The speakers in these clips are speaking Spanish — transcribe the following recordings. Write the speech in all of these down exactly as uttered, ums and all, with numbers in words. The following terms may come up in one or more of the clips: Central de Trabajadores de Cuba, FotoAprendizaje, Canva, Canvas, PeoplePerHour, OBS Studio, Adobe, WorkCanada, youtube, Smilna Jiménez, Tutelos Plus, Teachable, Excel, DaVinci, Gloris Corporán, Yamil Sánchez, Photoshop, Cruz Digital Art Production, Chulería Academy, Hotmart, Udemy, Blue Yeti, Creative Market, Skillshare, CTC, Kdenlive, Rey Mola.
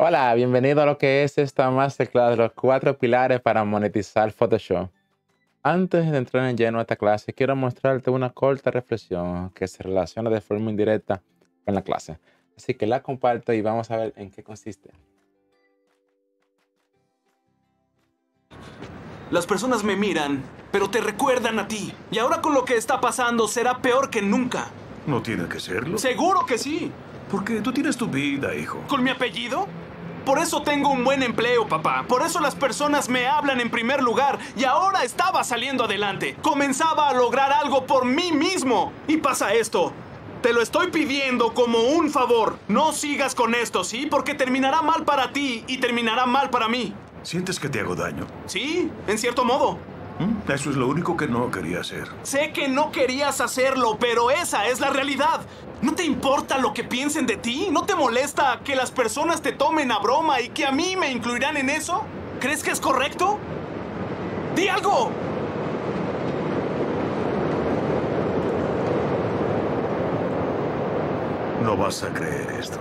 Hola, bienvenido a lo que es esta masterclass de los cuatro pilares para monetizar Photoshop. Antes de entrar en lleno a esta clase, quiero mostrarte una corta reflexión que se relaciona de forma indirecta con la clase. Así que la comparto y vamos a ver en qué consiste. Las personas me miran, pero te recuerdan a ti. Y ahora con lo que está pasando será peor que nunca. ¿No tiene que serlo? ¡Seguro que sí! Porque tú tienes tu vida, hijo. ¿Con mi apellido? Por eso tengo un buen empleo, papá. Por eso las personas me hablan en primer lugar. Y ahora estaba saliendo adelante. Comenzaba a lograr algo por mí mismo. Y pasa esto. Te lo estoy pidiendo como un favor. No sigas con esto, ¿sí? Porque terminará mal para ti y terminará mal para mí. ¿Sientes que te hago daño? Sí, en cierto modo. ¿Mm? Eso es lo único que no quería hacer. Sé que no querías hacerlo, pero esa es la realidad. ¿No te importa lo que piensen de ti? ¿No te molesta que las personas te tomen a broma y que a mí me incluirán en eso? ¿Crees que es correcto? ¡Di algo! No vas a creer esto.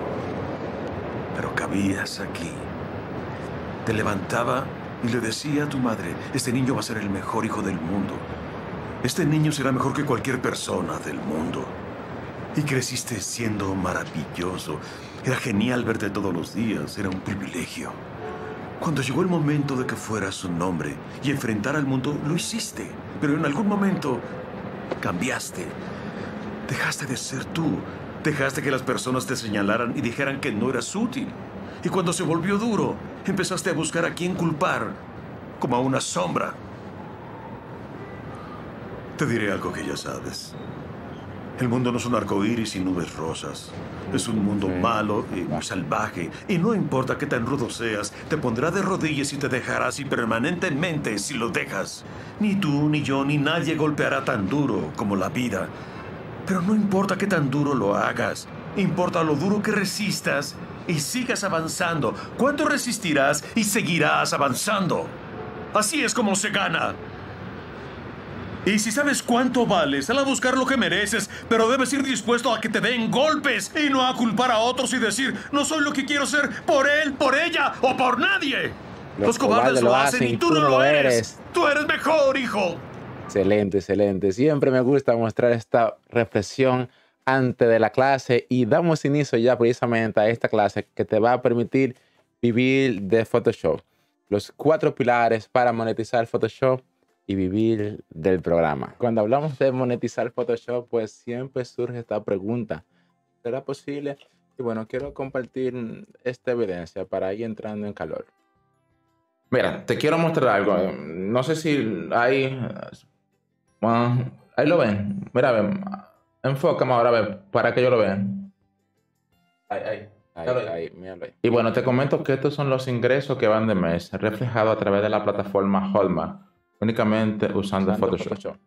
Pero cabías aquí. Te levantaba y le decía a tu madre, este niño va a ser el mejor hijo del mundo. Este niño será mejor que cualquier persona del mundo. Y creciste siendo maravilloso. Era genial verte todos los días. Era un privilegio. Cuando llegó el momento de que fueras un hombre y enfrentar al mundo, lo hiciste. Pero en algún momento cambiaste. Dejaste de ser tú. Dejaste que las personas te señalaran y dijeran que no eras útil. Y cuando se volvió duro, empezaste a buscar a quién culpar, como a una sombra. Te diré algo que ya sabes. El mundo no es un arcoíris y nubes rosas. Es un mundo malo y muy salvaje. Y no importa qué tan rudo seas, te pondrá de rodillas y te dejará así permanentemente si lo dejas. Ni tú, ni yo, ni nadie golpeará tan duro como la vida. Pero no importa qué tan duro lo hagas. Importa lo duro que resistas y sigas avanzando. ¿Cuánto resistirás y seguirás avanzando? Así es como se gana. Y si sabes cuánto vales, sal a buscar lo que mereces, pero debes ir dispuesto a que te den golpes y no a culpar a otros y decir, no soy lo que quiero ser por él, por ella o por nadie. Los, Los cobardes lo hacen y tú, tú no lo eres. eres. Tú eres mejor, hijo. Excelente, excelente. Siempre me gusta mostrar esta reflexión antes de la clase y damos inicio ya precisamente a esta clase que te va a permitir vivir de Photoshop. Los cuatro pilares para monetizar Photoshop y vivir del programa. Cuando hablamos de monetizar Photoshop, pues siempre surge esta pregunta. ¿Será posible? Y bueno, quiero compartir esta evidencia para ir entrando en calor. Mira, te quiero mostrar algo. No sé si hay... Bueno, ahí lo ven. Mira, ven. Enfócame ahora, a ver, para que yo lo vea. Ahí, ahí. Ahí, ahí, míralo ahí. Y bueno, te comento que estos son los ingresos que van de mes, reflejados a través de la plataforma Hotmart. Únicamente usando, usando Photoshop. Photoshop.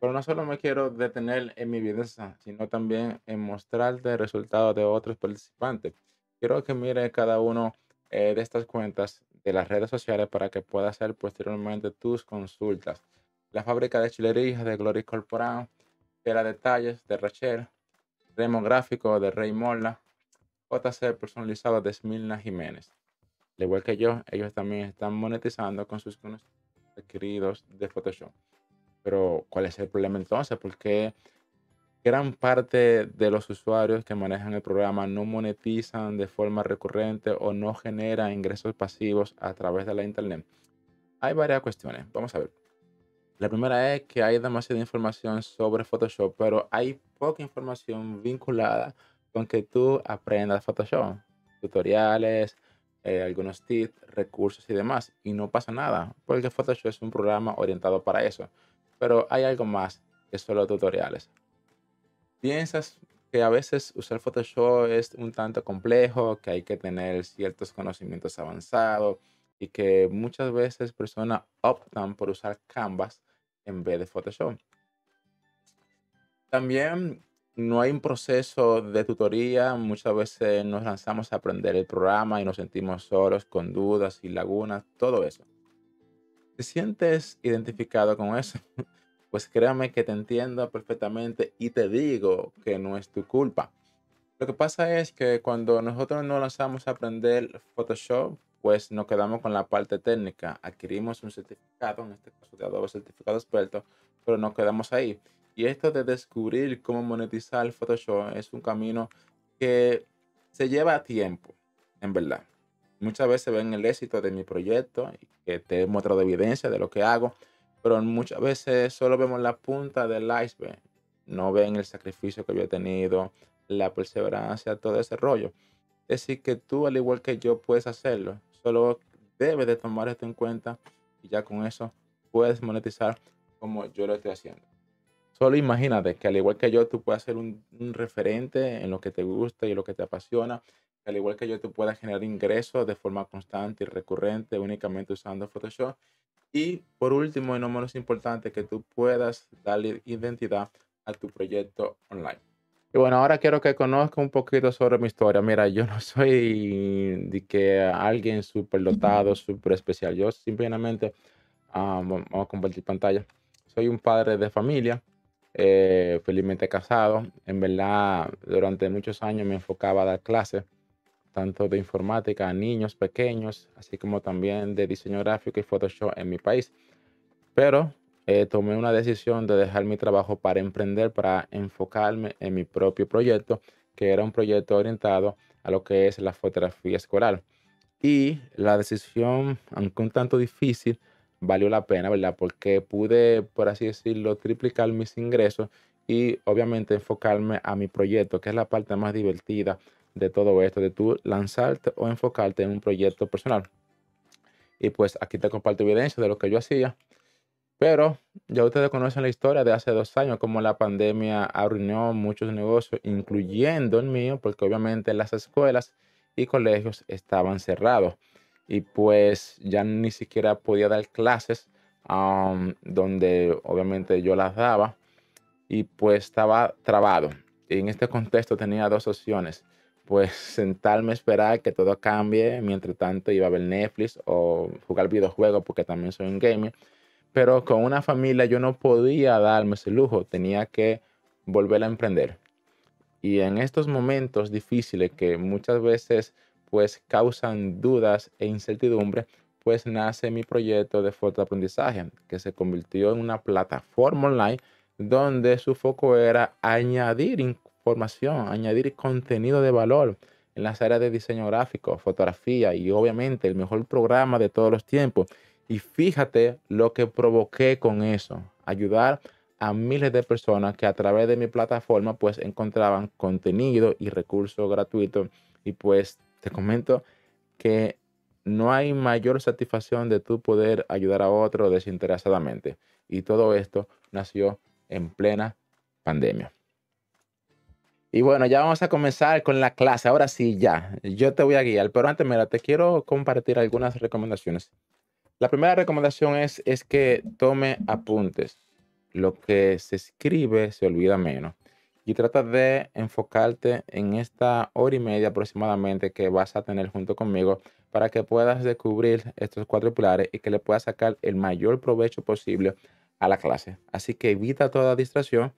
Pero no solo me quiero detener en mi evidencia, sino también en mostrarte el resultado de otros participantes. Quiero que mire cada uno eh, de estas cuentas de las redes sociales para que puedas hacer posteriormente tus consultas. La fábrica de chulerías de Gloris Corporán, Tela Detalles de Rachel, Remo Gráfico de Rey Mola, J C Personalizado de Smilna Jiménez. Al igual que yo, ellos también están monetizando con sus conocimientos adquiridos de Photoshop. Pero, ¿cuál es el problema entonces? Porque gran parte de los usuarios que manejan el programa no monetizan de forma recurrente o no generan ingresos pasivos a través de la internet. Hay varias cuestiones. Vamos a ver. La primera es que hay demasiada información sobre Photoshop, pero hay poca información vinculada con que tú aprendas Photoshop. Tutoriales, Eh, algunos tips, recursos y demás, y no pasa nada, porque Photoshop es un programa orientado para eso. Pero hay algo más que solo tutoriales. Piensas que a veces usar Photoshop es un tanto complejo, que hay que tener ciertos conocimientos avanzados y que muchas veces personas optan por usar Canvas en vez de Photoshop. También no hay un proceso de tutoría. Muchas veces nos lanzamos a aprender el programa y nos sentimos solos, con dudas y lagunas, todo eso. ¿Te sientes identificado con eso? Pues créame que te entiendo perfectamente y te digo que no es tu culpa. Lo que pasa es que cuando nosotros nos lanzamos a aprender Photoshop, pues nos quedamos con la parte técnica. Adquirimos un certificado, en este caso de Adobe, certificado experto, pero nos quedamos ahí. Y esto de descubrir cómo monetizar el Photoshop es un camino que se lleva tiempo, en verdad. Muchas veces ven el éxito de mi proyecto, que te he mostrado evidencia de lo que hago, pero muchas veces solo vemos la punta del iceberg. No ven el sacrificio que yo he tenido, la perseverancia, todo ese rollo. Es decir, que tú, al igual que yo, puedes hacerlo. Solo debes de tomar esto en cuenta y ya con eso puedes monetizar como yo lo estoy haciendo. Solo imagínate que al igual que yo, tú puedas ser un, un referente en lo que te gusta y en lo que te apasiona. Que al igual que yo, tú puedas generar ingresos de forma constante y recurrente únicamente usando Photoshop. Y por último, y no menos importante, que tú puedas darle identidad a tu proyecto online. Y bueno, ahora quiero que conozca un poquito sobre mi historia. Mira, yo no soy de que alguien súper dotado, súper especial. Yo simplemente, um, vamos a compartir pantalla. Soy un padre de familia, eh, felizmente casado. En verdad, durante muchos años me enfocaba a dar clases, tanto de informática a niños pequeños, así como también de diseño gráfico y Photoshop en mi país. Pero Eh, tomé una decisión de dejar mi trabajo para emprender, para enfocarme en mi propio proyecto, que era un proyecto orientado a lo que es la fotografía escolar. Y la decisión, aunque un tanto difícil, valió la pena, ¿verdad? Porque pude, por así decirlo, triplicar mis ingresos y obviamente enfocarme a mi proyecto, que es la parte más divertida de todo esto, de tú lanzarte o enfocarte en un proyecto personal. Y pues aquí te comparto evidencia de lo que yo hacía. Pero ya ustedes conocen la historia de hace dos años, como la pandemia arruinó muchos negocios, incluyendo el mío, porque obviamente las escuelas y colegios estaban cerrados. Y pues ya ni siquiera podía dar clases, um, donde obviamente yo las daba, y pues estaba trabado. Y en este contexto tenía dos opciones. Pues sentarme a esperar que todo cambie, mientras tanto iba a ver Netflix o jugar videojuegos, porque también soy un gamer. Pero con una familia yo no podía darme ese lujo, tenía que volver a emprender. Y en estos momentos difíciles que muchas veces pues causan dudas e incertidumbre, pues nace mi proyecto de FotoAprendizaje, que se convirtió en una plataforma online donde su foco era añadir información, añadir contenido de valor en las áreas de diseño gráfico, fotografía y obviamente el mejor programa de todos los tiempos. Y fíjate lo que provoqué con eso, ayudar a miles de personas que a través de mi plataforma pues encontraban contenido y recursos gratuitos. Y pues te comento que no hay mayor satisfacción de tú poder ayudar a otro desinteresadamente. Y todo esto nació en plena pandemia. Y bueno, ya vamos a comenzar con la clase. Ahora sí, ya, yo te voy a guiar. Pero antes, mira, te quiero compartir algunas recomendaciones. La primera recomendación es, es que tome apuntes. Lo que se escribe se olvida menos. Y trata de enfocarte en esta hora y media aproximadamente que vas a tener junto conmigo para que puedas descubrir estos cuatro pilares y que le puedas sacar el mayor provecho posible a la clase. Así que evita toda distracción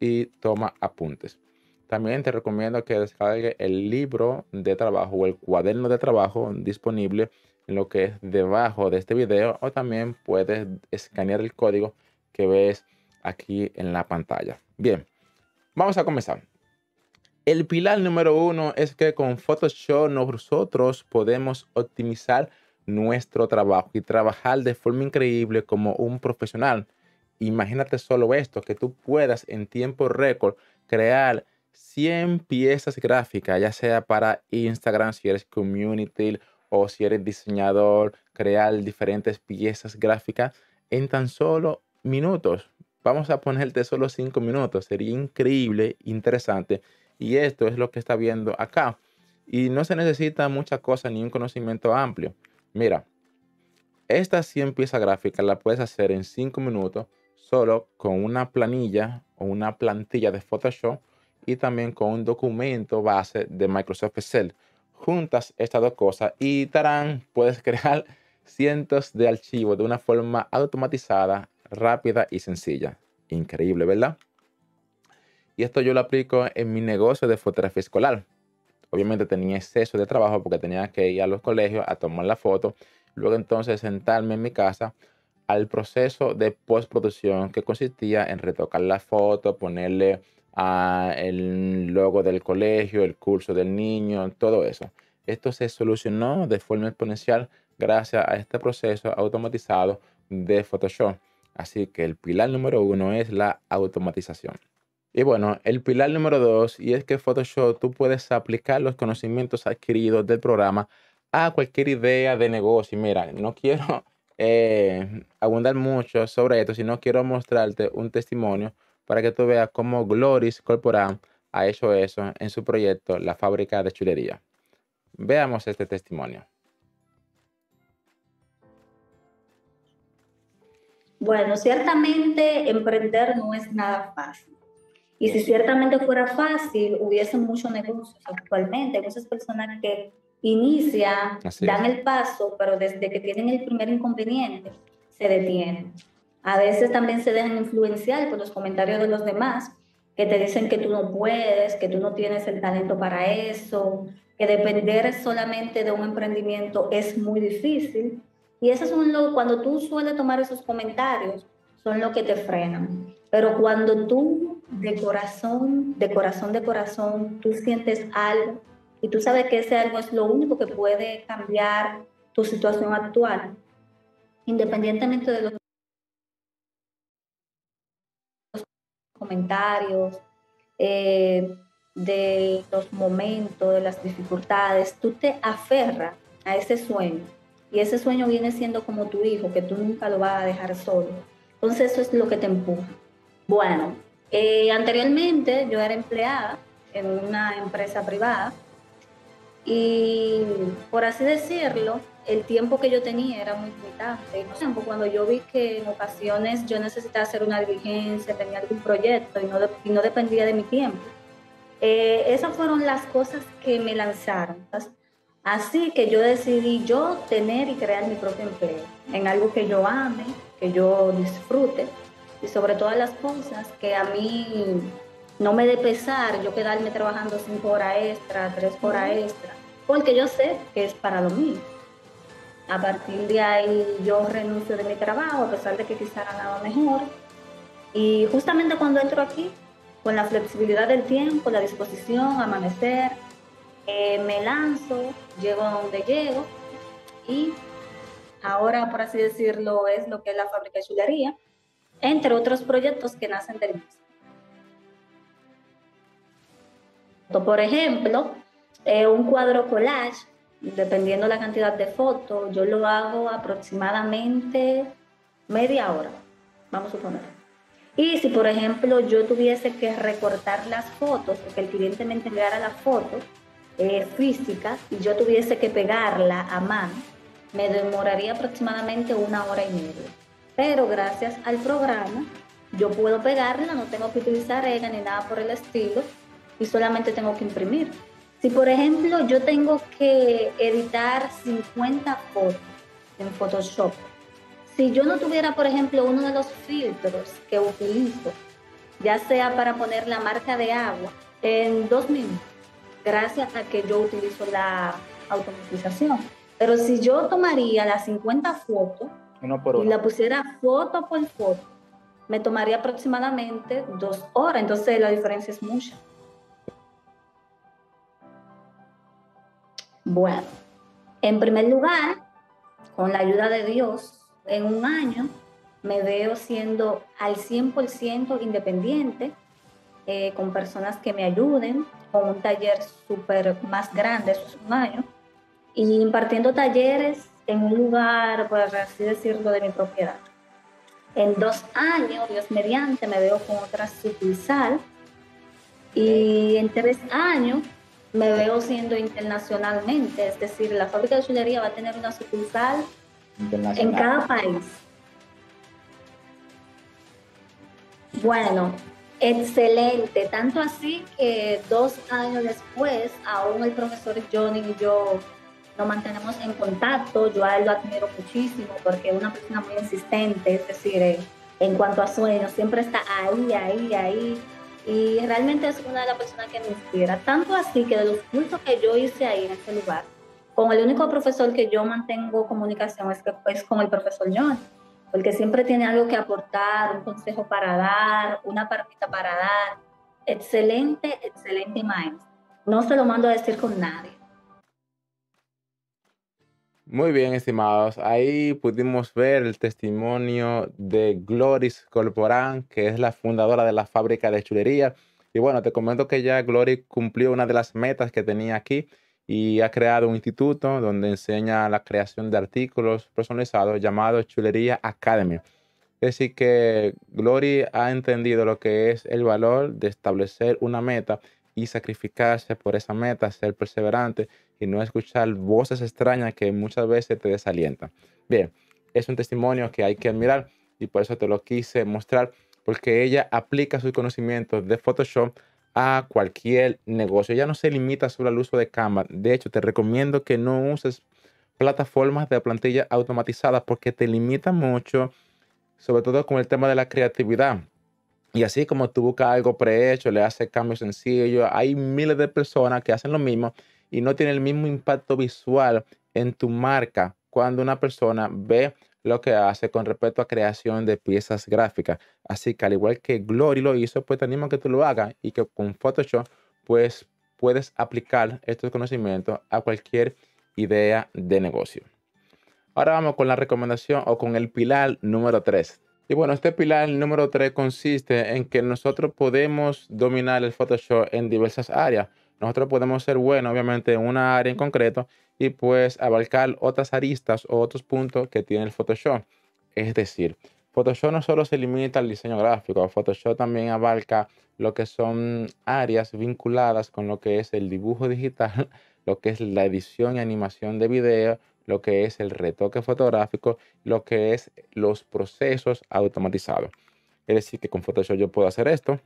y toma apuntes. También te recomiendo que descargue el libro de trabajo o el cuaderno de trabajo disponible en lo que es debajo de este video, o también puedes escanear el código que ves aquí en la pantalla. Bien, vamos a comenzar. El pilar número uno es que con Photoshop nosotros podemos optimizar nuestro trabajo y trabajar de forma increíble como un profesional. Imagínate solo esto, que tú puedas en tiempo récord crear cien piezas gráficas, ya sea para Instagram, si eres community, o si eres diseñador, crear diferentes piezas gráficas en tan solo minutos. Vamos a ponerte solo cinco minutos. Sería increíble, interesante. Y esto es lo que está viendo acá. Y no se necesita mucha cosa ni un conocimiento amplio. Mira, estas cien piezas gráficas las puedes hacer en cinco minutos solo con una planilla o una plantilla de Photoshop y también con un documento base de Microsoft Excel. Juntas estas dos cosas y tarán, puedes crear cientos de archivos de una forma automatizada, rápida y sencilla. Increíble, ¿verdad? Y esto yo lo aplico en mi negocio de fotografía escolar. Obviamente tenía exceso de trabajo porque tenía que ir a los colegios a tomar la foto. Luego entonces sentarme en mi casa al proceso de postproducción que consistía en retocar la foto, ponerle uh, el logo del colegio, el curso del niño, todo eso. Esto se solucionó de forma exponencial gracias a este proceso automatizado de Photoshop. Así que el pilar número uno es la automatización. Y bueno, el pilar número dos, y es que Photoshop tú puedes aplicar los conocimientos adquiridos del programa a cualquier idea de negocio. Y mira, no quiero eh, abundar mucho sobre esto, sino quiero mostrarte un testimonio para que tú veas cómo Gloris Corporán ha hecho eso en su proyecto La Fábrica de Chulería. Veamos este testimonio. Bueno, ciertamente emprender no es nada fácil. Y si ciertamente fuera fácil, hubiese muchos negocios actualmente. Hay muchas personas que inician, dan el paso, pero desde que tienen el primer inconveniente, se detienen. A veces también se dejan influenciar por los comentarios de los demás, que te dicen que tú no puedes, que tú no tienes el talento para eso, que depender solamente de un emprendimiento es muy difícil. Y eso es un lo, cuando tú sueles tomar esos comentarios, son los que te frenan. Pero cuando tú de corazón, de corazón, de corazón, tú sientes algo y tú sabes que ese algo es lo único que puede cambiar tu situación actual, independientemente de los comentarios, eh, de los momentos, de las dificultades, tú te aferras a ese sueño. Y ese sueño viene siendo como tu hijo, que tú nunca lo vas a dejar solo. Entonces eso es lo que te empuja. Bueno, eh, anteriormente yo era empleada en una empresa privada y, por así decirlo, el tiempo que yo tenía era muy limitante. Cuando yo vi que en ocasiones yo necesitaba hacer una diligencia, tenía algún proyecto y no, y no dependía de mi tiempo, eh, esas fueron las cosas que me lanzaron. Así que yo decidí yo tener y crear mi propio empleo en algo que yo ame, que yo disfrute y sobre todas las cosas que a mí no me dé pesar yo quedarme trabajando cinco horas extra, tres horas extra, porque yo sé que es para lo mío. A partir de ahí yo renuncio de mi trabajo a pesar de que quizá ganaba mejor, y justamente cuando entro aquí con la flexibilidad del tiempo, la disposición, amanecer, eh, me lanzo, llego a donde llego y ahora, por así decirlo, es lo que es La Fábrica de Chulería, entre otros proyectos que nacen del mismo. Por ejemplo, eh, un cuadro collage, dependiendo la cantidad de fotos, yo lo hago aproximadamente media hora, vamos a suponer. Y si, por ejemplo, yo tuviese que recortar las fotos, porque el cliente me entregara la foto eh, física y yo tuviese que pegarla a mano, me demoraría aproximadamente una hora y media. Pero gracias al programa, yo puedo pegarla, no tengo que utilizar regla ni nada por el estilo, y solamente tengo que imprimir. Si, por ejemplo, yo tengo que editar cincuenta fotos en Photoshop, si yo no tuviera, por ejemplo, uno de los filtros que utilizo, ya sea para poner la marca de agua, en dos minutos, gracias a que yo utilizo la automatización. Pero si yo tomaría las cincuenta fotos uno por uno y la pusiera foto por foto, me tomaría aproximadamente dos horas. Entonces la diferencia es mucha. Bueno, en primer lugar, con la ayuda de Dios, en un año me veo siendo al cien por ciento independiente, eh, con personas que me ayuden, con un taller súper más grande, eso es un año, y impartiendo talleres en un lugar, por así decirlo, de mi propiedad. En dos años, Dios mediante, me veo con otra sucursal, y en tres años me veo siendo internacionalmente, es decir, La Fábrica de Chulería va a tener una sucursal en cada país. Bueno, excelente, tanto así que dos años después, aún el profesor Johnny y yo nos mantenemos en contacto. Yo a él lo admiro muchísimo porque es una persona muy insistente, es decir, en cuanto a sueños, siempre está ahí, ahí, ahí, y realmente es una de las personas que me inspira, tanto así que de los cursos que yo hice ahí en ese lugar, con el único profesor que yo mantengo comunicación es, que, es con el profesor John, porque siempre tiene algo que aportar, un consejo para dar, una partita para dar, excelente, excelente imagen, no se lo mando a decir con nadie. Muy bien, estimados. Ahí pudimos ver el testimonio de Gloris Corporán, que es la fundadora de la fábrica de chulería. Y bueno, te comento que ya Gloris cumplió una de las metas que tenía aquí y ha creado un instituto donde enseña la creación de artículos personalizados llamado Chulería Academy. Así que Gloris ha entendido lo que es el valor de establecer una meta y sacrificarse por esa meta, ser perseverante y no escuchar voces extrañas que muchas veces te desalientan. Bien, es un testimonio que hay que admirar y por eso te lo quise mostrar, porque ella aplica sus conocimientos de Photoshop a cualquier negocio. Ella no se limita solo al uso de Canva. De hecho, te recomiendo que no uses plataformas de plantilla automatizadas porque te limita mucho, sobre todo con el tema de la creatividad. Y así como tú buscas algo prehecho, le haces cambios sencillos, hay miles de personas que hacen lo mismo y no tiene el mismo impacto visual en tu marca cuando una persona ve lo que hace con respecto a creación de piezas gráficas. Así que al igual que Glory lo hizo, pues te animo a que tú lo hagas y que con Photoshop pues puedes aplicar estos conocimientos a cualquier idea de negocio. Ahora vamos con la recomendación o con el pilar número tres. Y bueno, este pilar número tres consiste en que nosotros podemos dominar el Photoshop en diversas áreas. Nosotros podemos ser buenos, obviamente, en una área en concreto y pues abarcar otras aristas o otros puntos que tiene el Photoshop. Es decir, Photoshop no solo se limita al diseño gráfico, Photoshop también abarca lo que son áreas vinculadas con lo que es el dibujo digital, lo que es la edición y animación de video, lo que es el retoque fotográfico, lo que es los procesos automatizados. Es decir, que con Photoshop yo puedo hacer esto.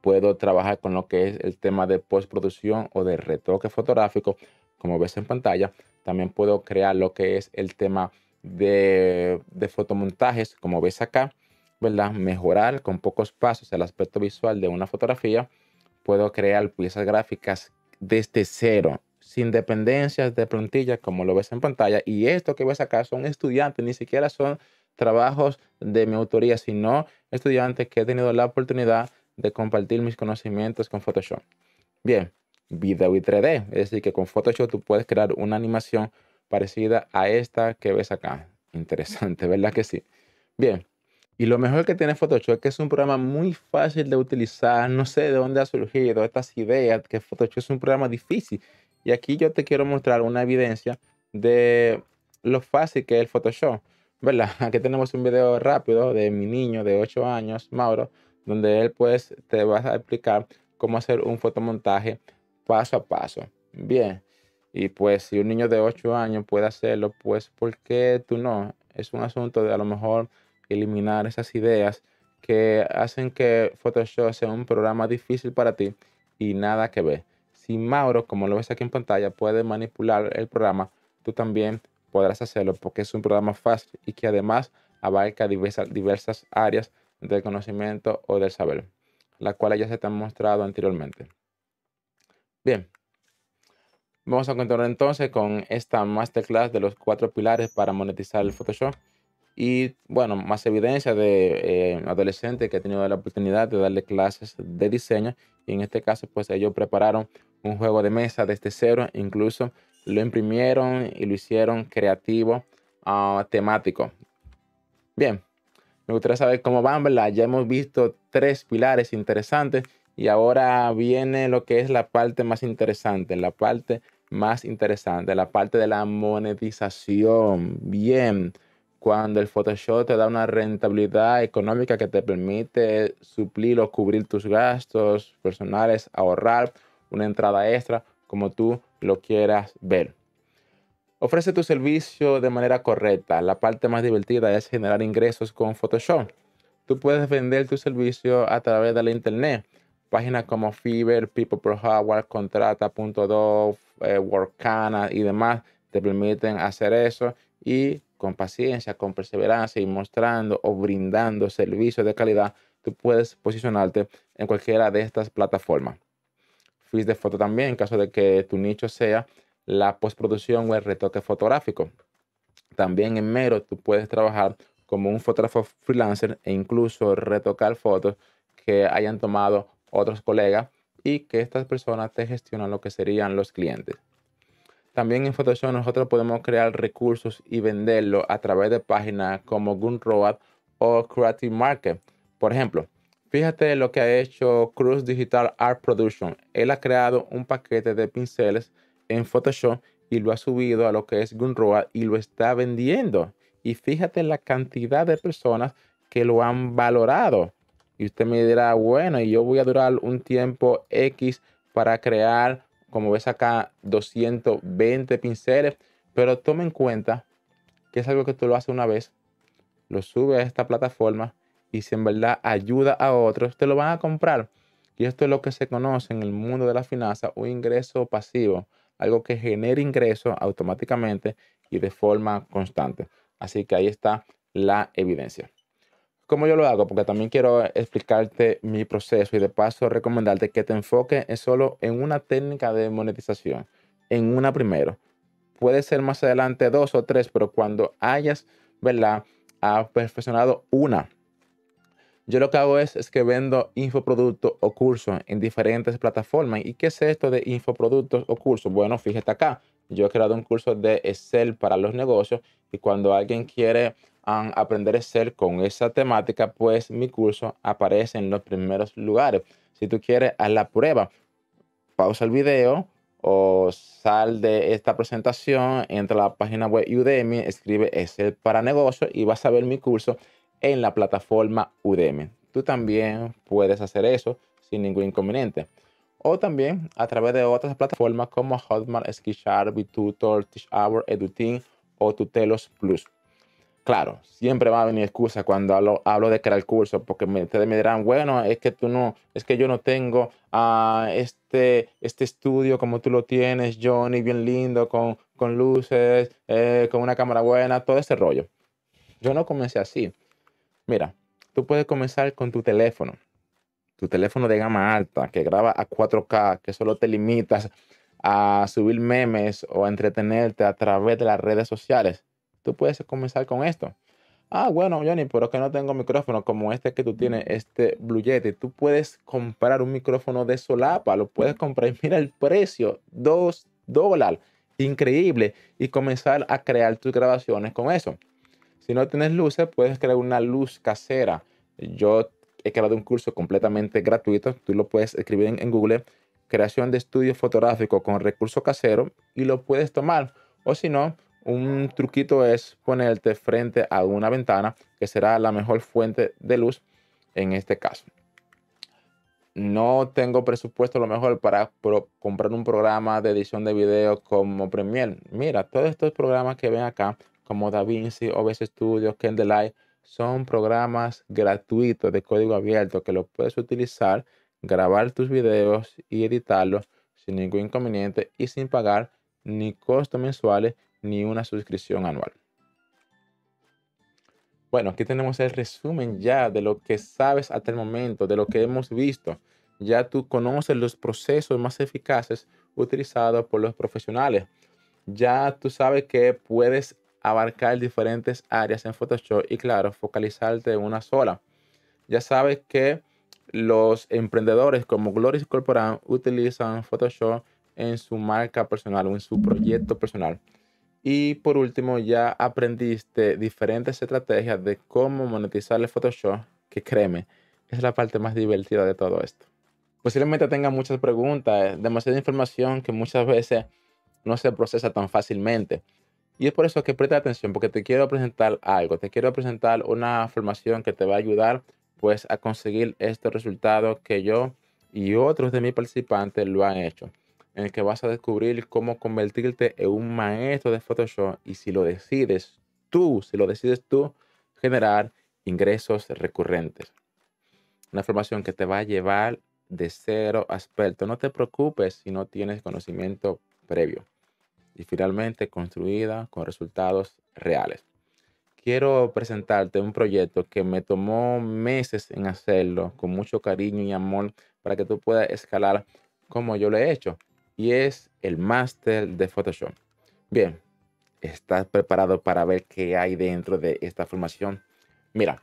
Puedo trabajar con lo que es el tema de postproducción o de retoque fotográfico, como ves en pantalla. También puedo crear lo que es el tema de, de fotomontajes, como ves acá, ¿verdad? Mejorar con pocos pasos el aspecto visual de una fotografía. Puedo crear piezas gráficas desde cero, sin dependencias de plantilla, como lo ves en pantalla. Y esto que ves acá son estudiantes, ni siquiera son trabajos de mi autoría, sino estudiantes que he tenido la oportunidad de compartir mis conocimientos con Photoshop. Bien, video y tres D, es decir que con Photoshop tú puedes crear una animación parecida a esta que ves acá. Interesante, ¿verdad que sí? Bien, y lo mejor que tiene Photoshop es que es un programa muy fácil de utilizar. No sé de dónde ha surgido estas ideas que Photoshop es un programa difícil, y aquí yo te quiero mostrar una evidencia de lo fácil que es el Photoshop, ¿verdad? Aquí tenemos un video rápido de mi niño de ocho años, Mauro, donde él pues te va a explicar cómo hacer un fotomontaje paso a paso. Bien, y pues si un niño de ocho años puede hacerlo, pues ¿por qué tú no? Es un asunto de a lo mejor eliminar esas ideas que hacen que Photoshop sea un programa difícil para ti y nada que ver. Si Mauro, como lo ves aquí en pantalla, puede manipular el programa, tú también podrás hacerlo porque es un programa fácil y que además abarca diversas, diversas áreas del conocimiento o del saber, las cuales ya se te han mostrado anteriormente. Bien, vamos a continuar entonces con esta masterclass de los cuatro pilares para monetizar el Photoshop y, bueno, más evidencia de eh, adolescentes que he tenido la oportunidad de darle clases de diseño y en este caso, pues ellos prepararon un juego de mesa desde cero, incluso lo imprimieron y lo hicieron creativo, uh, temático. Bien. Me gustaría saber cómo van, ¿verdad? Ya hemos visto tres pilares interesantes y ahora viene lo que es la parte más interesante, la parte más interesante, la parte de la monetización. Bien, cuando el Photoshop te da una rentabilidad económica que te permite suplir o cubrir tus gastos personales, ahorrar una entrada extra, como tú lo quieras ver. Ofrece tu servicio de manera correcta. La parte más divertida es generar ingresos con Photoshop. Tú puedes vender tu servicio a través de la internet. Páginas como Fiverr, PeoplePerHour, Contrata punto do, eh, WorkCanada y demás te permiten hacer eso y con paciencia, con perseverancia y mostrando o brindando servicios de calidad tú puedes posicionarte en cualquiera de estas plataformas. Fees de foto también, en caso de que tu nicho sea la postproducción o el retoque fotográfico. También en Mero tú puedes trabajar como un fotógrafo freelancer e incluso retocar fotos que hayan tomado otros colegas y que estas personas te gestionan lo que serían los clientes. También en Photoshop nosotros podemos crear recursos y venderlos a través de páginas como Gumroad o Creative Market. Por ejemplo, fíjate lo que ha hecho Cruz Digital Art Production. Él ha creado un paquete de pinceles en Photoshop y lo ha subido a lo que es Gumroad y lo está vendiendo. Y fíjate la cantidad de personas que lo han valorado. Y usted me dirá, bueno, yo voy a durar un tiempo X para crear, como ves acá, doscientos veinte pinceles. Pero toma en cuenta que es algo que tú lo haces una vez, lo sube a esta plataforma y si en verdad ayuda a otros, te lo van a comprar. Y esto es lo que se conoce en el mundo de la finanza, un ingreso pasivo, algo que genera ingresos automáticamente y de forma constante. Así que ahí está la evidencia. ¿Cómo yo lo hago? Porque también quiero explicarte mi proceso y de paso recomendarte que te enfoques solo en una técnica de monetización, en una primero. Puede ser más adelante dos o tres, pero cuando hayas, ¿verdad?, ha perfeccionado una. Yo lo que hago es, es que vendo infoproductos o cursos en diferentes plataformas. ¿Y qué es esto de infoproductos o cursos? Bueno, fíjate acá. Yo he creado un curso de Excel para los negocios y cuando alguien quiere um, aprender Excel con esa temática, pues mi curso aparece en los primeros lugares. Si tú quieres, haz la prueba. Pausa el video o sal de esta presentación, entra a la página web Udemy, escribe Excel para negocios y vas a ver mi curso en la plataforma Udemy. Tú también puedes hacer eso sin ningún inconveniente. O también a través de otras plataformas como Hotmart, Skillshare, Vittutor, Teachable, Edutin o Tutelos Plus. Claro, siempre va a venir excusa cuando hablo, hablo de crear cursos, porque me, ustedes me dirán, bueno, es que tú no, es que yo no tengo uh, este, este estudio como tú lo tienes, Johnny, bien lindo, con, con luces, eh, con una cámara buena, todo ese rollo. Yo no comencé así. Mira, tú puedes comenzar con tu teléfono. Tu teléfono de gama alta, que graba a cuatro K, que solo te limitas a subir memes o a entretenerte a través de las redes sociales. Tú puedes comenzar con esto. Ah, bueno, Johnny, pero que no tengo micrófono como este que tú tienes, este Blue Yeti. Tú puedes comprar un micrófono de solapa, lo puedes comprar. Mira el precio, dos dólares. Increíble. Y comenzar a crear tus grabaciones con eso. Si no tienes luces, puedes crear una luz casera. Yo he creado un curso completamente gratuito. Tú lo puedes escribir en, en Google. Creación de estudio fotográfico con recurso casero. Y lo puedes tomar. O si no, un truquito es ponerte frente a una ventana, que será la mejor fuente de luz en este caso. No tengo presupuesto a lo mejor para comprar un programa de edición de video como Premiere. Mira, todos estos programas que ven acá, como DaVinci, O B S Studio, Kdenlive, son programas gratuitos de código abierto que los puedes utilizar, grabar tus videos y editarlos sin ningún inconveniente y sin pagar ni costos mensuales ni una suscripción anual. Bueno, aquí tenemos el resumen ya de lo que sabes hasta el momento, de lo que hemos visto. Ya tú conoces los procesos más eficaces utilizados por los profesionales. Ya tú sabes que puedes abarcar diferentes áreas en Photoshop y, claro, focalizarte en una sola. Ya sabes que los emprendedores como Gloris Corporán utilizan Photoshop en su marca personal o en su proyecto personal. Y por último, ya aprendiste diferentes estrategias de cómo monetizar el Photoshop, que créeme, es la parte más divertida de todo esto. Posiblemente tenga muchas preguntas, demasiada información que muchas veces no se procesa tan fácilmente. Y es por eso que presta atención, porque te quiero presentar algo, te quiero presentar una formación que te va a ayudar pues a conseguir estos resultados que yo y otros de mis participantes lo han hecho, en el que vas a descubrir cómo convertirte en un maestro de Photoshop y si lo decides tú, si lo decides tú, generar ingresos recurrentes. Una formación que te va a llevar de cero a experto. No te preocupes si no tienes conocimiento previo. Y finalmente construida con resultados reales. quiero presentarte un proyecto que me tomó meses en hacerlo con mucho cariño y amor para que tú puedas escalar como yo lo he hecho, y es el máster de Photoshop. Bien, ¿estás preparado para ver qué hay dentro de esta formación? Mira,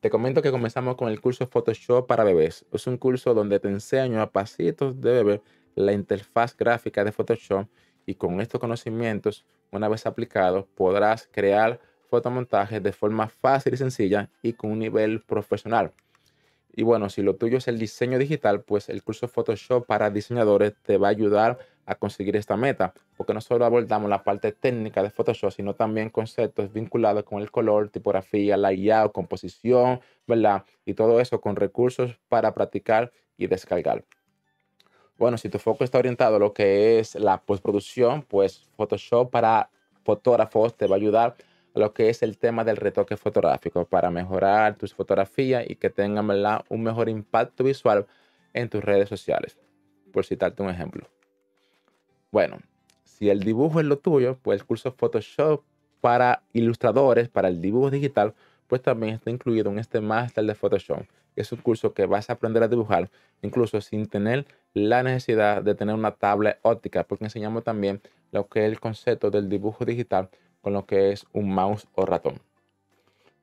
te comento que comenzamos con el curso Photoshop para bebés. Es un curso donde te enseño a pasitos de bebé la interfaz gráfica de Photoshop, y con estos conocimientos, una vez aplicados, podrás crear fotomontajes de forma fácil y sencilla y con un nivel profesional. Y bueno, si lo tuyo es el diseño digital, pues el curso Photoshop para diseñadores te va a ayudar a conseguir esta meta, porque no solo abordamos la parte técnica de Photoshop, sino también conceptos vinculados con el color, tipografía, layout, composición, ¿verdad? Y todo eso con recursos para practicar y descargar. Bueno, si tu foco está orientado a lo que es la postproducción, pues Photoshop para fotógrafos te va a ayudar a lo que es el tema del retoque fotográfico para mejorar tus fotografías y que tengan, ¿verdad?, un mejor impacto visual en tus redes sociales, por citarte un ejemplo. Bueno, si el dibujo es lo tuyo, pues el curso Photoshop para ilustradores, para el dibujo digital, pues también está incluido en este máster de Photoshop. Es un curso que vas a aprender a dibujar, incluso sin tener la necesidad de tener una tabla óptica, porque enseñamos también lo que es el concepto del dibujo digital con lo que es un mouse o ratón.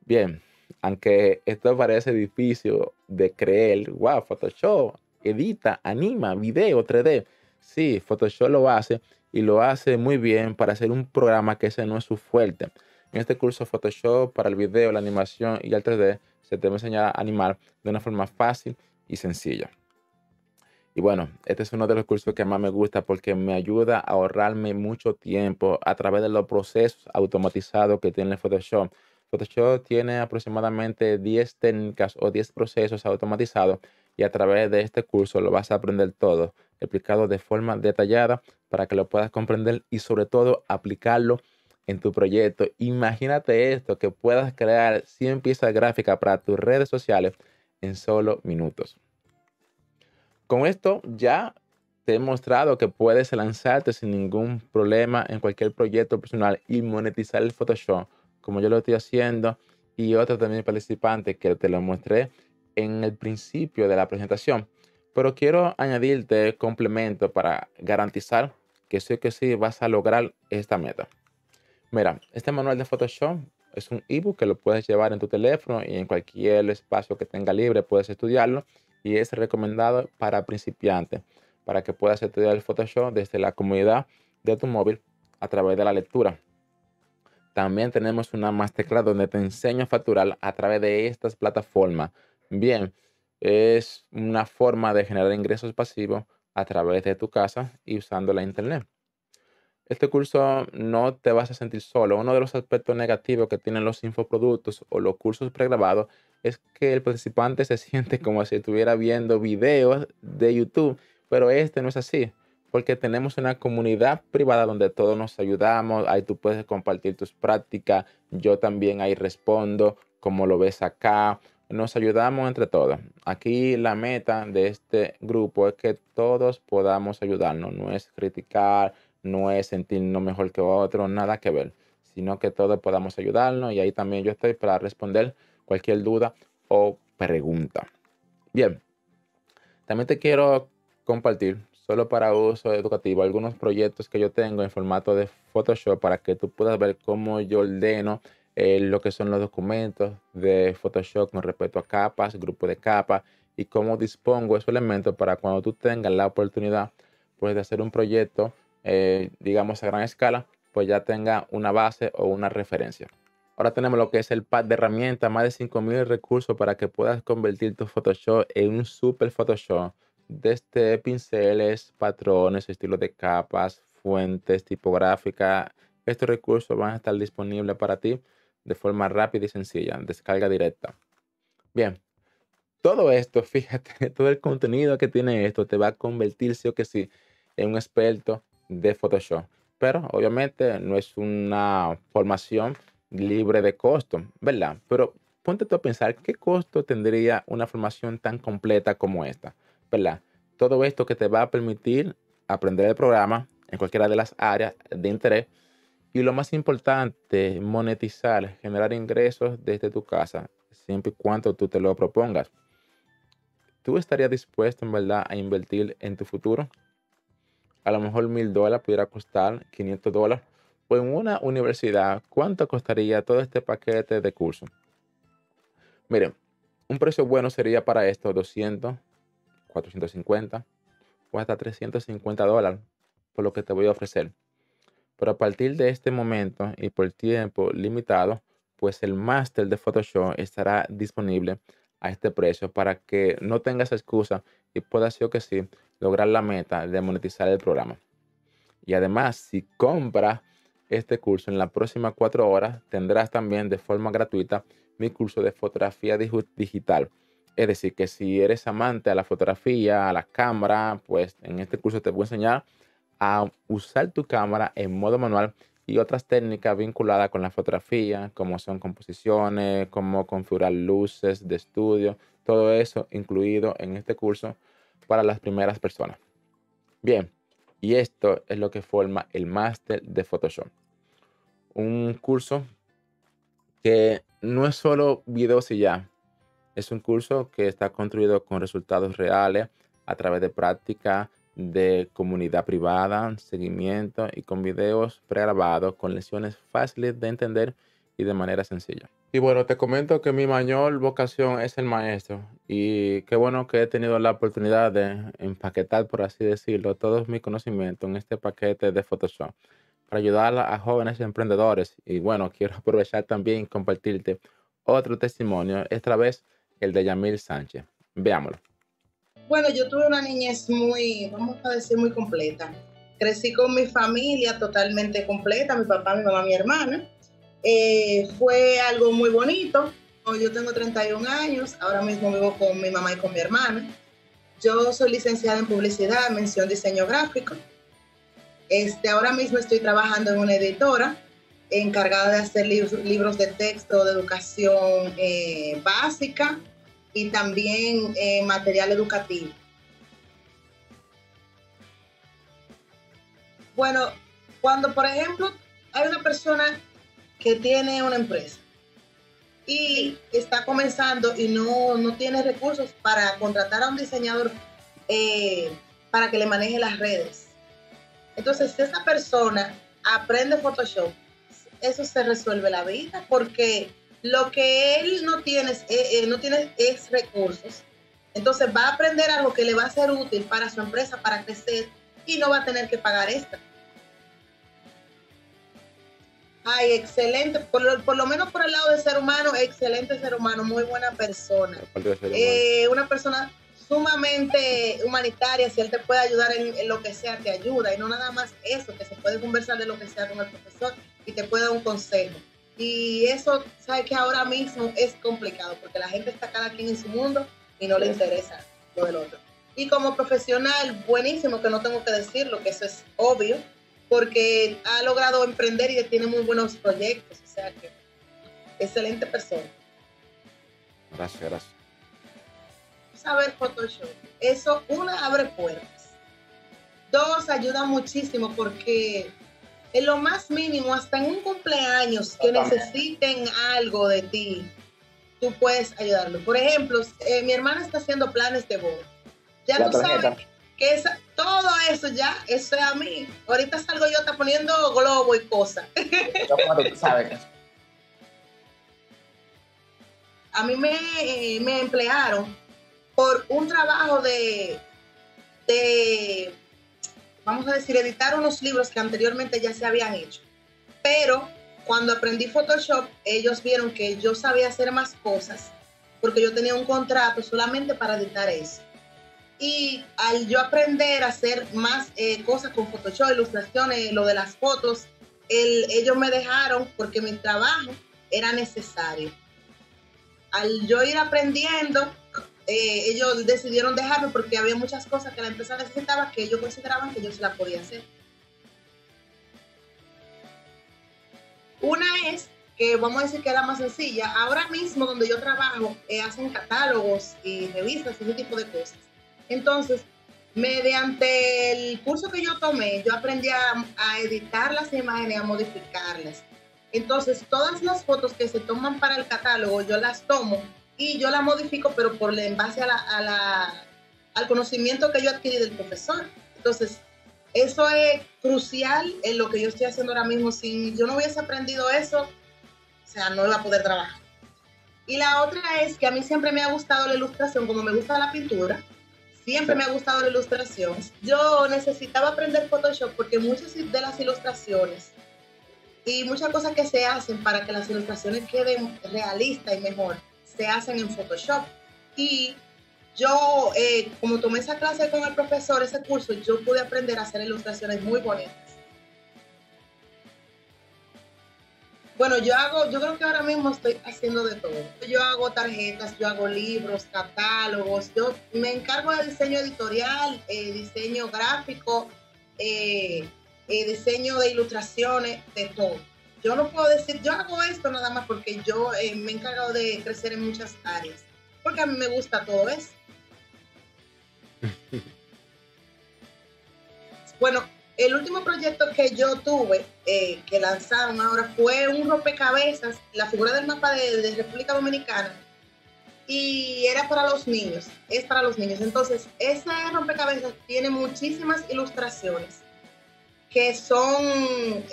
Bien, aunque esto parece difícil de creer, wow, Photoshop edita, anima, video, tres D. Sí, Photoshop lo hace y lo hace muy bien para hacer un programa que ese no es su fuerte. En este curso Photoshop para el video, la animación y el tres D se te va a enseñar a animar de una forma fácil y sencilla. Y bueno, este es uno de los cursos que más me gusta porque me ayuda a ahorrarme mucho tiempo a través de los procesos automatizados que tiene Photoshop. Photoshop tiene aproximadamente diez técnicas o diez procesos automatizados, y a través de este curso lo vas a aprender todo, explicado de forma detallada para que lo puedas comprender y sobre todo aplicarlo en tu proyecto. Imagínate esto, que puedas crear cien piezas gráficas para tus redes sociales en solo minutos. Con esto ya te he mostrado que puedes lanzarte sin ningún problema en cualquier proyecto personal y monetizar el Photoshop, como yo lo estoy haciendo, y otro también participante que te lo mostré en el principio de la presentación. Pero quiero añadirte complemento para garantizar que sí que sí vas a lograr esta meta. Mira, este manual de Photoshop es un ebook que lo puedes llevar en tu teléfono y en cualquier espacio que tenga libre puedes estudiarlo. Y es recomendado para principiantes, para que puedas estudiar el Photoshop desde la comodidad de tu móvil a través de la lectura. También tenemos una masterclass donde te enseño a facturar a través de estas plataformas. Bien, es una forma de generar ingresos pasivos a través de tu casa y usando la internet. Este curso no te vas a sentir solo. Uno de los aspectos negativos que tienen los infoproductos o los cursos pregrabados es que el participante se siente como si estuviera viendo videos de YouTube, pero este no es así, porque tenemos una comunidad privada donde todos nos ayudamos. Ahí tú puedes compartir tus prácticas, yo también ahí respondo, como lo ves acá. Nos ayudamos entre todos. Aquí la meta de este grupo es que todos podamos ayudarnos, no es criticar, no es sentirnos mejor que otro, nada que ver, sino que todos podamos ayudarnos, y ahí también yo estoy para responder cualquier duda o pregunta. Bien, también te quiero compartir, solo para uso educativo, algunos proyectos que yo tengo en formato de Photoshop para que tú puedas ver cómo yo ordeno eh, lo que son los documentos de Photoshop con respecto a capas, grupo de capas, y cómo dispongo esos elementos para cuando tú tengas la oportunidad, pues, de hacer un proyecto Eh, digamos a gran escala, pues ya tenga una base o una referencia. Ahora tenemos lo que es el pack de herramientas, más de cinco mil recursos para que puedas convertir tu Photoshop en un super Photoshop, desde pinceles, patrones, estilos de capas, fuentes, tipográficas. Estos recursos van a estar disponibles para ti de forma rápida y sencilla, descarga directa. Bien, todo esto, fíjate, todo el contenido que tiene esto te va a convertir sí o que sí en un experto de Photoshop, pero obviamente no es una formación libre de costo, ¿verdad? Pero ponte tú a pensar qué costo tendría una formación tan completa como esta, ¿verdad? Todo esto que te va a permitir aprender el programa en cualquiera de las áreas de interés Y lo más importante, monetizar, generar ingresos desde tu casa, siempre y cuando tú te lo propongas. ¿Tú estarías dispuesto en verdad a invertir en tu futuro? A lo mejor mil dólares pudiera costar quinientos dólares. O en una universidad, ¿cuánto costaría todo este paquete de curso? Miren, un precio bueno sería para esto doscientos, cuatrocientos cincuenta o hasta trescientos cincuenta dólares por lo que te voy a ofrecer. Pero a partir de este momento y por tiempo limitado, pues el máster de Photoshop estará disponible a este precio para que no tengas excusa y puedas sí o que sí lograr la meta de monetizar el programa. Y además, si compras este curso en las próximas cuatro horas, tendrás también de forma gratuita mi curso de fotografía digital. Es decir, que si eres amante a la fotografía, a la cámara, pues en este curso te voy a enseñar a usar tu cámara en modo manual y otras técnicas vinculadas con la fotografía, como son composiciones, cómo configurar luces de estudio, todo eso incluido en este curso para las primeras personas. Bien, y esto es lo que forma el máster de Photoshop. Un curso que no es solo videos y ya, es un curso que está construido con resultados reales a través de práctica, de comunidad privada, seguimiento y con videos pregrabados con lecciones fáciles de entender y de manera sencilla. Y bueno, te comento que mi mayor vocación es el maestro y qué bueno que he tenido la oportunidad de empaquetar, por así decirlo, todos mis conocimientos en este paquete de Photoshop para ayudar a jóvenes emprendedores. Y bueno, quiero aprovechar también y compartirte otro testimonio, esta vez el de Yamil Sánchez. Veámoslo. Bueno, yo tuve una niñez muy, vamos a decir, muy completa. Crecí con mi familia totalmente completa, mi papá, mi mamá, mi hermana. Eh, fue algo muy bonito. Yo tengo treinta y un años, ahora mismo vivo con mi mamá y con mi hermana. Yo soy licenciada en publicidad, mención diseño gráfico. Este, ahora mismo estoy trabajando en una editora encargada de hacer lib libros de texto de educación eh, básica, y también eh, material educativo. Bueno, cuando por ejemplo hay una persona que tiene una empresa y está comenzando y no, no tiene recursos para contratar a un diseñador eh, para que le maneje las redes. Entonces, si esa persona aprende Photoshop, eso se resuelve la vida porque lo que él no tiene, es, eh, no tiene es recursos. Entonces va a aprender algo que le va a ser útil para su empresa, para crecer, y no va a tener que pagar esta. Ay, excelente. Por lo, por lo menos por el lado del ser humano, excelente ser humano, muy buena persona. Eh, una persona sumamente humanitaria, si él te puede ayudar en, en lo que sea, te ayuda. Y no nada más eso, que se puede conversar de lo que sea con el profesor y te puede dar un consejo. Y eso, sabes que ahora mismo es complicado porque la gente está cada quien en su mundo y no le interesa lo del otro. Y como profesional, buenísimo, que no tengo que decirlo, que eso es obvio, porque ha logrado emprender y tiene muy buenos proyectos. O sea que, excelente persona. Gracias, gracias. Saber Photoshop, eso, una, abre puertas. Dos, ayuda muchísimo porque en lo más mínimo, hasta en un cumpleaños que necesiten algo de ti, tú puedes ayudarlo. Por ejemplo, eh, mi hermana está haciendo planes de boda. Ya la tú tarjeta. Sabes que esa, todo eso ya, eso es a mí. Ahorita salgo yo, está poniendo globo y cosas. A mí me, eh, me emplearon por un trabajo de... de vamos a decir, editar unos libros que anteriormente ya se habían hecho. Pero cuando aprendí Photoshop, ellos vieron que yo sabía hacer más cosas porque yo tenía un contrato solamente para editar eso. Y al yo aprender a hacer más eh, cosas con Photoshop, ilustraciones, lo de las fotos, el, ellos me dejaron porque mi trabajo era necesario. Al yo ir aprendiendo, Eh, ellos decidieron dejarme porque había muchas cosas que la empresa necesitaba que ellos consideraban que yo se la podía hacer. Una es que vamos a decir que era más sencilla. Ahora mismo donde yo trabajo eh, hacen catálogos y revistas y ese tipo de cosas. Entonces Mediante el curso que yo tomé, yo aprendí a, a editar las imágenes, a modificarlas. Entonces, todas las fotos que se toman para el catálogo, yo las tomo y yo las modifico, pero por, en base a la, a la, al conocimiento que yo adquirí del profesor. Entonces, eso es crucial en lo que yo estoy haciendo ahora mismo. Si yo no hubiese aprendido eso, o sea, no iba a poder trabajar. Y la otra es que a mí siempre me ha gustado la ilustración, como me gusta la pintura. Siempre me ha gustado la ilustración. Yo necesitaba aprender Photoshop porque muchas de las ilustraciones y muchas cosas que se hacen para que las ilustraciones queden realistas y mejor, se hacen en Photoshop. Y yo, eh, como tomé esa clase con el profesor, ese curso, yo pude aprender a hacer ilustraciones muy bonitas. Bueno, yo hago, yo creo que ahora mismo estoy haciendo de todo. Yo hago tarjetas, yo hago libros, catálogos, yo me encargo de diseño editorial, eh, diseño gráfico, eh, eh, diseño de ilustraciones, de todo. Yo no puedo decir, yo hago esto nada más porque yo eh, me he encargado de crecer en muchas áreas, porque a mí me gusta todo eso. Bueno, el último proyecto que yo tuve, eh, que lanzaron ahora, fue un rompecabezas, la figura del mapa de, de República Dominicana, y era para los niños, es para los niños. Entonces, ese rompecabezas tiene muchísimas ilustraciones, que son,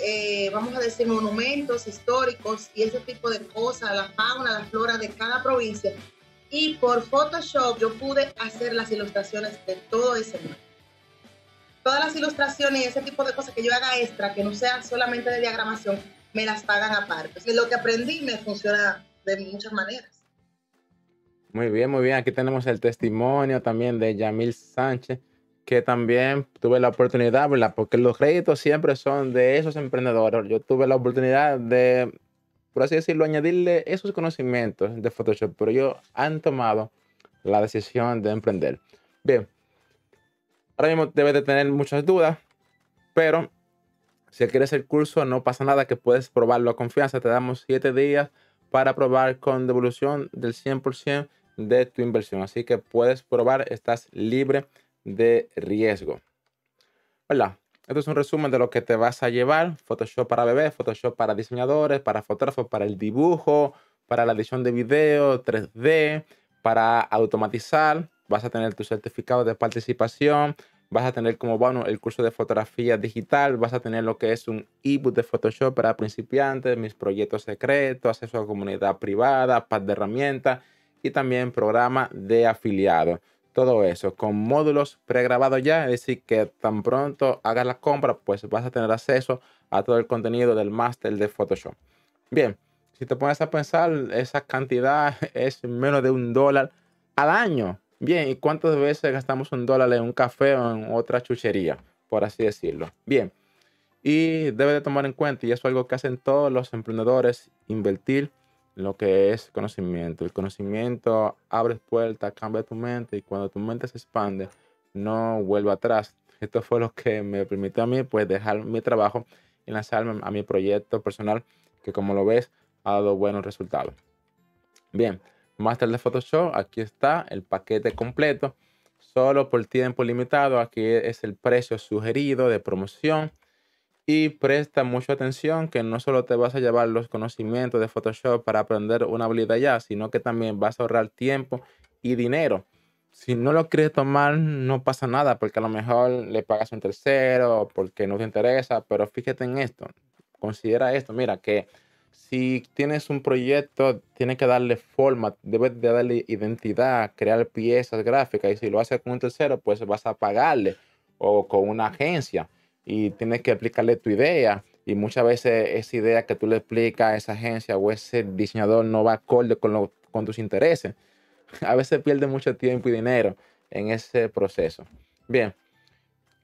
eh, vamos a decir, monumentos históricos y ese tipo de cosas, la fauna, la flora de cada provincia. Y por Photoshop yo pude hacer las ilustraciones de todo ese mapa. Todas las ilustraciones y ese tipo de cosas que yo haga extra, que no sea solamente de diagramación, me las pagan aparte. Lo que aprendí me funciona de muchas maneras. Muy bien, muy bien. Aquí tenemos el testimonio también de Yamil Sánchez, que también tuve la oportunidad, ¿verdad? Porque los créditos siempre son de esos emprendedores. Yo tuve la oportunidad de, por así decirlo, añadirle esos conocimientos de Photoshop, pero ellos han tomado la decisión de emprender. Bien. Ahora mismo debes de tener muchas dudas, pero si quieres el curso no pasa nada, que puedes probarlo a confianza. Te damos siete días para probar con devolución del cien por ciento de tu inversión. Así que puedes probar, estás libre de riesgo. Hola, esto es un resumen de lo que te vas a llevar. Photoshop para bebés, Photoshop para diseñadores, para fotógrafos, para el dibujo, para la edición de video, tres D, para automatizar. Vas a tener tu certificado de participación, vas a tener como bueno el curso de fotografía digital, vas a tener lo que es un ebook de Photoshop para principiantes, mis proyectos secretos, acceso a comunidad privada, pack de herramientas y también programa de afiliado. Todo eso con módulos pregrabados ya, es decir, que tan pronto hagas la compra, pues vas a tener acceso a todo el contenido del máster de Photoshop. Bien, si te pones a pensar, esa cantidad es menos de un dólar al año. Bien, ¿y cuántas veces gastamos un dólar en un café o en otra chuchería, por así decirlo? Bien, y debes de tomar en cuenta, y eso es algo que hacen todos los emprendedores, invertir en lo que es conocimiento. El conocimiento abre puertas, cambia tu mente, y cuando tu mente se expande, no vuelve atrás. Esto fue lo que me permitió a mí pues dejar mi trabajo y lanzarme a mi proyecto personal, que como lo ves, ha dado buenos resultados. Bien. Máster de Photoshop, aquí está el paquete completo, solo por tiempo limitado. Aquí es el precio sugerido de promoción y presta mucha atención que no solo te vas a llevar los conocimientos de Photoshop para aprender una habilidad ya, sino que también vas a ahorrar tiempo y dinero. Si no lo quieres tomar, no pasa nada, porque a lo mejor le pagas a un tercero porque no te interesa, pero fíjate en esto, considera esto, mira que si tienes un proyecto, tienes que darle forma, debes de darle identidad, crear piezas gráficas. Y si lo haces con un tercero, pues vas a pagarle o con una agencia. Y tienes que explicarle tu idea. Y muchas veces esa idea que tú le explicas a esa agencia o ese diseñador no va acorde con, lo, con tus intereses. A veces pierdes mucho tiempo y dinero en ese proceso. Bien,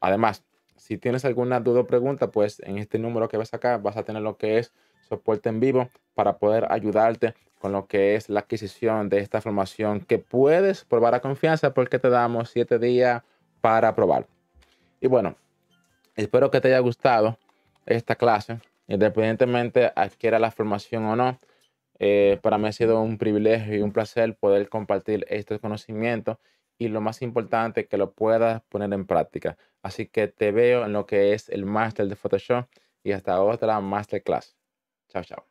además, si tienes alguna duda o pregunta, pues en este número que ves acá vas a tener lo que es soporte en vivo para poder ayudarte con lo que es la adquisición de esta formación que puedes probar a confianza porque te damos siete días para probar. Y bueno, espero que te haya gustado esta clase. Independientemente adquiera la formación o no, eh, para mí ha sido un privilegio y un placer poder compartir estos conocimientos y lo más importante, que lo puedas poner en práctica. Así que te veo en lo que es el máster de Photoshop y hasta otra masterclass. Chao, chao.